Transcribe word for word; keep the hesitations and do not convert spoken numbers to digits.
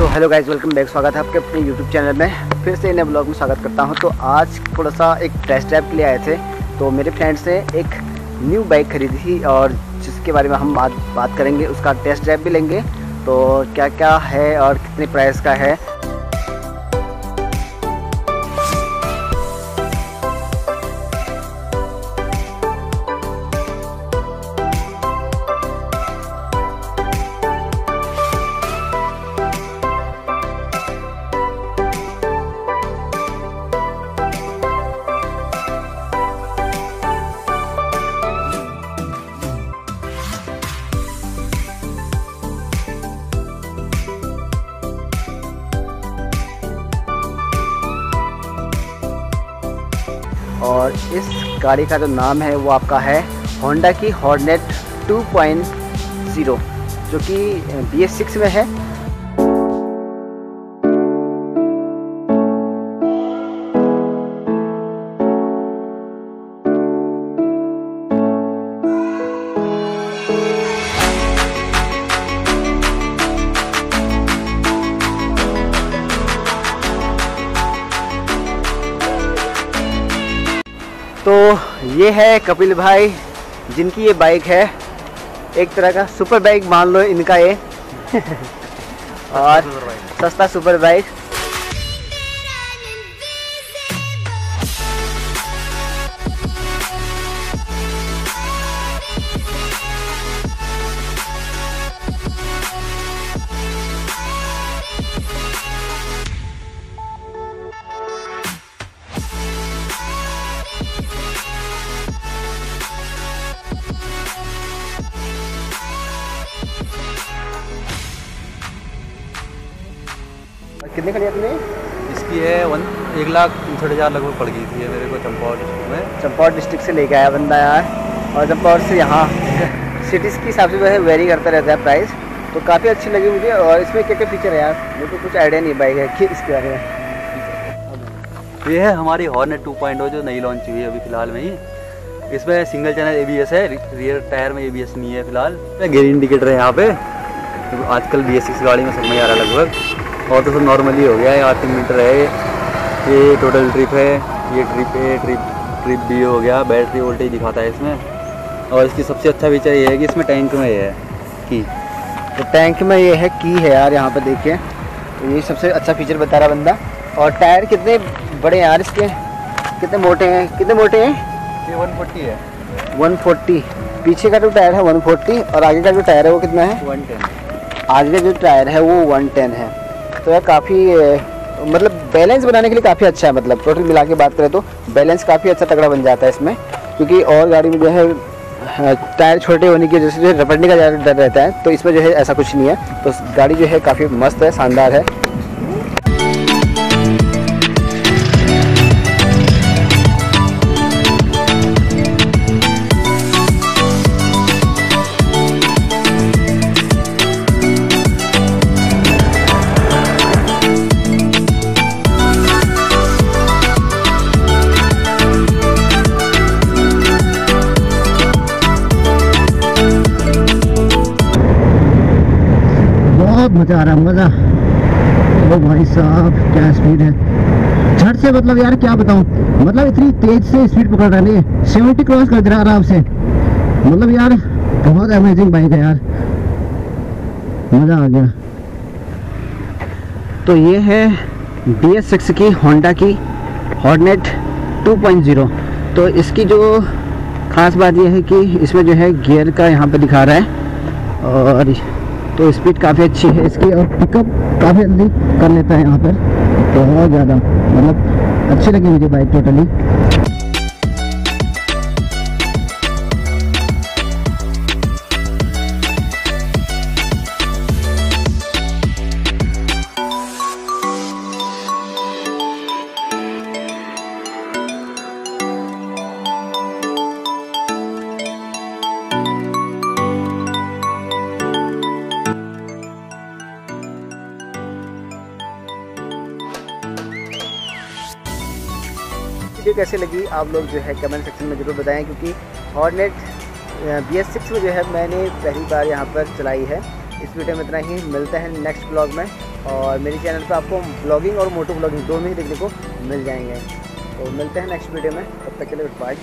तो hello guys, welcome back. स्वागत है आपके अपने यूट्यूब चैनल में, फिर से नए ब्लॉग में स्वागत करता हूं। तो आज थोड़ा सा एक टेस्ट ड्राइव के लिए आए थे। तो मेरे फ्रेंड्स ने एक न्यू बाइक खरीदी थी और जिसके बारे में हम आज बात करेंगे, उसका टेस्ट ड्राइव भी लेंगे। तो क्या क्या है और कितने प्राइस का है। और इस गाड़ी का जो नाम है वो आपका है होंडा की हॉर्नेट टू पॉइंट ज़ीरो, जो कि बी एस सिक्स में है। तो ये है कपिल भाई जिनकी ये बाइक है, एक तरह का सुपर बाइक मान लो इनका ये और सस्ता सुपर बाइक। कितने का लिया तुमने? इसकी है वन एक लाख उनसठ हज़ार लगभग पड़ गई थी मेरे को। चंपावत डिस्ट्रिक्ट में, चंपावत डिस्ट्रिक्ट से लेके आया बंदा यार, और चंपावत से यहाँ सिटीज़ के हिसाब से वैसे वेरी करता रहता है प्राइस। तो काफ़ी अच्छी लगी मुझे। और इसमें क्या क्या फीचर है यार, मेरे को कुछ आइडिया नहीं बाइक है कि इसके बारे में। ये है हमारी हॉर्नेट टू पॉइंट ज़ीरो जो नई लॉन्च हुई है अभी फ़िलहाल में ही। इसमें single channel A B S है, रियर टायर में ए बी एस नहीं है फिलहाल। गियर इंडिकेटर है यहाँ पे, आजकल बी एस सिक्स गाड़ी में समझ आ रहा है लगभग। और तो सब नॉर्मली हो गया है। आठ मीटर है ये, टोटल ट्रिप है ये, trip A trip trip B हो गया। बैटरी वोल्टेज दिखाता है इसमें। और इसकी सबसे अच्छा फीचर ये है कि इसमें टैंक में ये है की, तो टैंक में ये है की है यार। यहाँ पे देखिए, तो ये सबसे अच्छा फीचर बता रहा बंदा। और टायर कितने बड़े यार इसके, कितने मोटे हैं, कितने मोटे हैं ये। वन फोर्टी है, वन फोर्टी पीछे का जो टायर है वन फोर्टी और आगे का जो टायर है वो कितना है, वन टेन। आगे का जो टायर है वो वन टेन है। तो यार काफ़ी मतलब बैलेंस बनाने के लिए काफ़ी अच्छा है। मतलब टोटल मिला के बात करें तो बैलेंस काफ़ी अच्छा तगड़ा बन जाता है इसमें, क्योंकि और गाड़ी में जो है टायर छोटे होने की वजह से जो है रपटने का ज़्यादा डर रहता है। तो इसमें जो है ऐसा कुछ नहीं है। तो गाड़ी जो है काफ़ी मस्त है, शानदार है। मज़ा आ रहा है, मज़ा। ओ भाई साहब क्या स्पीड है झट से। मतलब यार क्या बताऊं, मतलब इतनी तेज से स्पीड पकड़ रहा है, सेवेंटी क्रॉस कर दे रहा आराम से। मतलब यार बहुत अमेजिंग बाइक है यार, मज़ा आ गया। तो ये है बी एस सिक्स की होंडा की हॉर्नेट टू पॉइंट ज़ीरो। तो इसकी जो खास बात यह है कि इसमें जो है गियर का यहाँ पे दिखा रहा है, और तो स्पीड काफ़ी अच्छी है इसकी। और पिकअप काफ़ी जल्दी कर लेता है यहाँ पर, बहुत ज़्यादा। मतलब अच्छी लगी मुझे बाइक टोटली। वीडियो कैसे लगी आप लोग जो है कमेंट सेक्शन में ज़रूर बताएं, क्योंकि हॉर्नेट बी एस सिक्स में जो है मैंने पहली बार यहाँ पर चलाई है। इस वीडियो में इतना ही, मिलते हैं नेक्स्ट ब्लॉग में। और मेरे चैनल पे आपको ब्लॉगिंग और मोटो ब्लॉगिंग दोनों ही देखने को मिल जाएंगे। तो मिलते हैं नेक्स्ट वीडियो में, तब तक के लिए बाय।